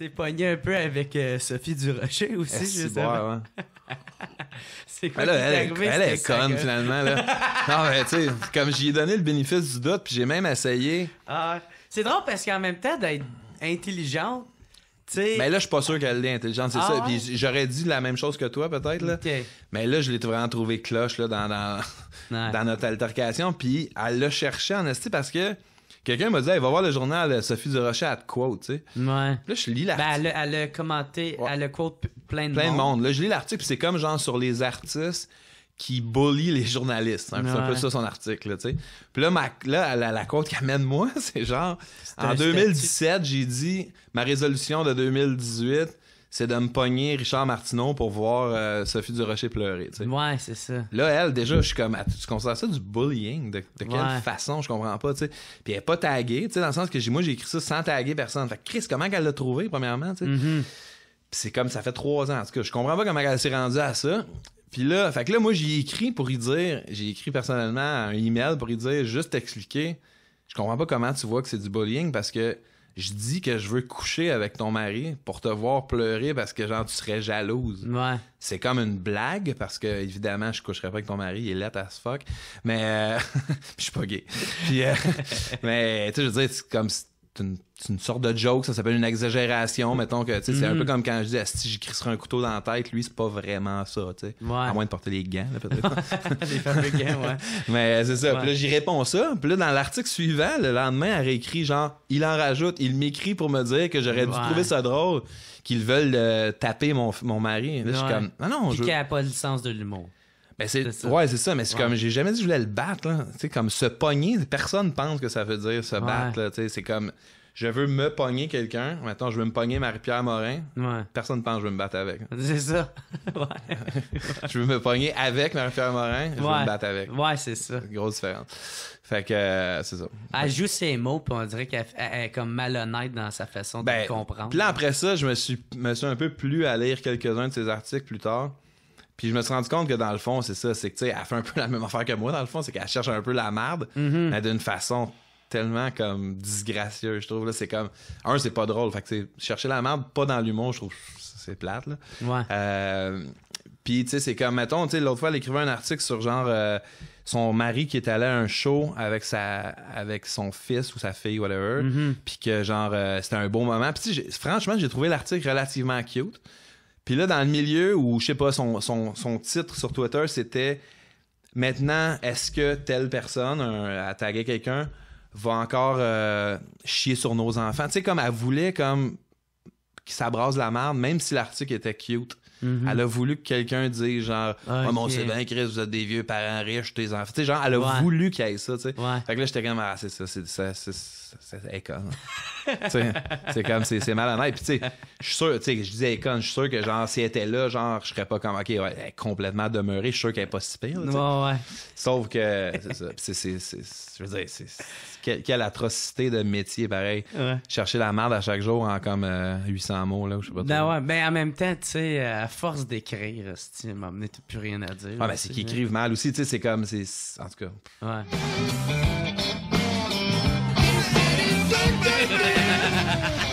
t'es pogné un peu avec Sophie Durocher aussi, justement. C'est quoi, elle est conne, finalement. Là. Non, mais tu sais, comme j'y ai donné le bénéfice du doute, puis j'ai même essayé. Ah, c'est drôle parce qu'en même temps, d'être intelligente, mais ben là, je suis pas sûr qu'elle l'ait intelligente, c'est ça. Ouais? Puis j'aurais dit la même chose que toi, peut-être. Là. Okay. Mais là, je l'ai vraiment trouvé cloche là, dans notre altercation. Puis elle l'a cherché en esti parce que quelqu'un m'a dit hey, va voir le journal Sophie Durocher, elle te quote. Tu sais. Ouais. Puis là, je lis l'article. Ben, elle a commenté, ouais. Elle a quote plein de monde. Là, je lis l'article, puis c'est comme genre sur les artistes qui bully les journalistes. Hein, ouais. C'est un peu ça son article. Là, tu sais. Puis là, la quote qu'elle mène moi, c'est genre... En 2017, j'ai dit, ma résolution de 2018, c'est de me pogner Richard Martineau pour voir Sophie Durocher pleurer. Tu sais. Ouais, c'est ça. Là, elle, déjà, je suis comme... Tu considères ça du bullying? De quelle façon? Je comprends pas. Tu sais. Puis elle n'est pas taguée, tu sais, dans le sens que moi, j'ai écrit ça sans taguer personne. Fait que Chris, comment qu'elle l'a trouvé, premièrement? Tu sais? C'est comme ça fait 3 ans. En tout cas, je comprends pas comment elle s'est rendue à ça. Puis là, fait que là, moi, j'ai écrit personnellement un email pour lui dire, juste t'expliquer, je comprends pas comment tu vois que c'est du bullying parce que je dis que je veux coucher avec ton mari pour te voir pleurer parce que, genre, tu serais jalouse. Ouais. C'est comme une blague parce que, évidemment, je coucherais pas avec ton mari, il est laid as fuck, mais je suis pas gay. Puis, mais, tu sais, je veux dire, c'est comme... C'est une sorte de joke, ça s'appelle une exagération, mettons que c'est un peu comme quand je dis si j'y crisserais un couteau dans la tête, lui c'est pas vraiment ça, tu sais. Ouais. À moins de porter les gants, peut-être. Les fameux gants, ouais. Mais c'est ça. Ouais. Puis là, j'y réponds ça. Puis là, dans l'article suivant, le lendemain, elle réécrit genre il en rajoute, il m'écrit pour me dire que j'aurais dû trouver ça drôle qu'ils veulent taper mon mari. Là, je suis comme non. Puis qu'elle a pas le sens de l'humour. Ben c'est ça, mais c'est comme j'ai jamais dit que je voulais le battre, là. Tu sais, comme se pogner, personne pense que ça veut dire se battre, là. Tu sais, c'est comme je veux me pogner quelqu'un, maintenant je veux me pogner Marie-Pierre Morin, personne pense que je veux me battre avec. C'est ça. Ouais. Je veux me pogner avec Marie-Pierre Morin, je veux me battre avec. Ouais, c'est ça. Grosse différence. Fait que c'est ça. Elle joue ses mots, puis on dirait qu'elle est comme malhonnête dans sa façon de comprendre. Puis là, après ça, je me suis un peu plu à lire quelques-uns de ses articles plus tard. Puis je me suis rendu compte que dans le fond, c'est ça, c'est que tu sais, elle fait un peu la même affaire que moi, dans le fond, c'est qu'elle cherche un peu la merde, mais d'une façon tellement comme disgracieuse, je trouve. Là, c'est comme, c'est pas drôle. Fait que c'est chercher la merde, pas dans l'humour, je trouve c'est plate. Là. Ouais. Puis tu sais, c'est comme, mettons, tu sais, l'autre fois, elle écrivait un article sur genre son mari qui est allé à un show avec son fils ou sa fille, whatever. Puis que genre, c'était un beau moment. Puis franchement, j'ai trouvé l'article relativement cute. Puis là, dans le milieu où, je sais pas, son titre sur Twitter, c'était « Maintenant, est-ce que telle personne, à taguer quelqu'un, va encore chier sur nos enfants? » Tu sais, comme elle voulait comme qu'il s'abrase la merde, même si l'article était cute. Elle a voulu que quelqu'un dise genre « Oh mon c'est bien, Chris, vous êtes des vieux parents riches, tes enfants. » Tu sais, genre, elle a voulu qu'il y ait ça, tu sais. Ouais. Fait que là, j'étais comme « Ah, c'est ça, c'est éconne. » C'est comme, c'est malhonnête. Puis, tu sais, je suis sûr, tu sais, je disais éconne, je suis sûr que, genre, si elle était là, genre, je serais pas comme, OK, ouais, elle est complètement demeurée, je suis sûr qu'elle est pas si pire. Là, sauf que, c'est ça. Puis, je veux dire, quelle atrocité de métier, pareil. Ouais. Chercher la merde à chaque jour en comme 800 mots, là, ou je sais pas. Ben, en même temps, tu sais, à force d'écrire, si tu m'as t'as plus rien à dire. Ah, ben, c'est qu'ils écrivent mal aussi, tu sais, c'est comme, en tout cas. Ouais. Ha ha ha ha!